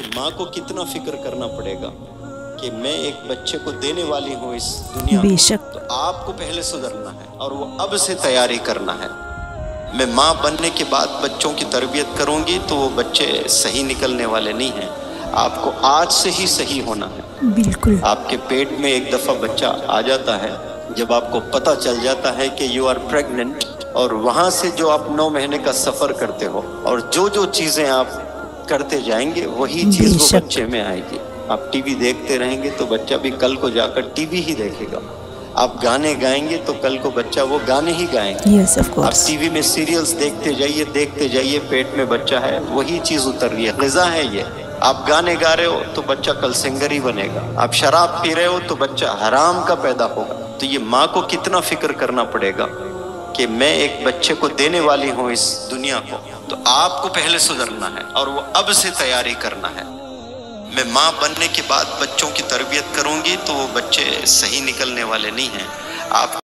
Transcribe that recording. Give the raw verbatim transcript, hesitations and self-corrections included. कि माँ को कितना फिक्र करना पड़ेगा कि मैं एक बच्चे को देने वाली हूँ इस दुनिया बेशक, तो आपको पहले सुधरना है और वो अब से तैयारी करना है। मैं माँ बनने के बाद बच्चों की तरबियत करूँगी तो वो बच्चे सही निकलने वाले नहीं हैं। आपको आज से ही सही होना है। बिल्कुल। आपके पेट में एक दफ़ा बच्चा आ जाता है, जब आपको पता चल जाता है कि यू आर प्रेग्नेंट, और वहाँ से जो आप नौ महीने का सफ़र करते हो और जो जो चीज़ें आप करते जाएंगे वही चीज़ वो बच्चे में आएगी। आप टीवी देखते रहेंगे तो बच्चा भी कल को जाकर टीवी ही देखेगा। आप गाने गाएंगे तो कल को बच्चा वो गाने ही गाएंगे। yes, आप टीवी में सीरियल्स देखते जाइए देखते जाइए, पेट में बच्चा है वही चीज़ उतर रही है, ग़िज़ा है ये। आप गाने गा रहे हो तो बच्चा कल सिंगर ही बनेगा, आप शराब पी रहे हो तो बच्चा हराम का पैदा होगा। तो ये माँ को कितना फिक्र करना पड़ेगा कि मैं एक बच्चे को देने वाली हूँ इस दुनिया को, तो आपको पहले सुधरना है और वो अब से तैयारी करना है। मैं माँ बनने के बाद बच्चों की तरबियत करूँगी तो वो बच्चे सही निकलने वाले नहीं हैं। आप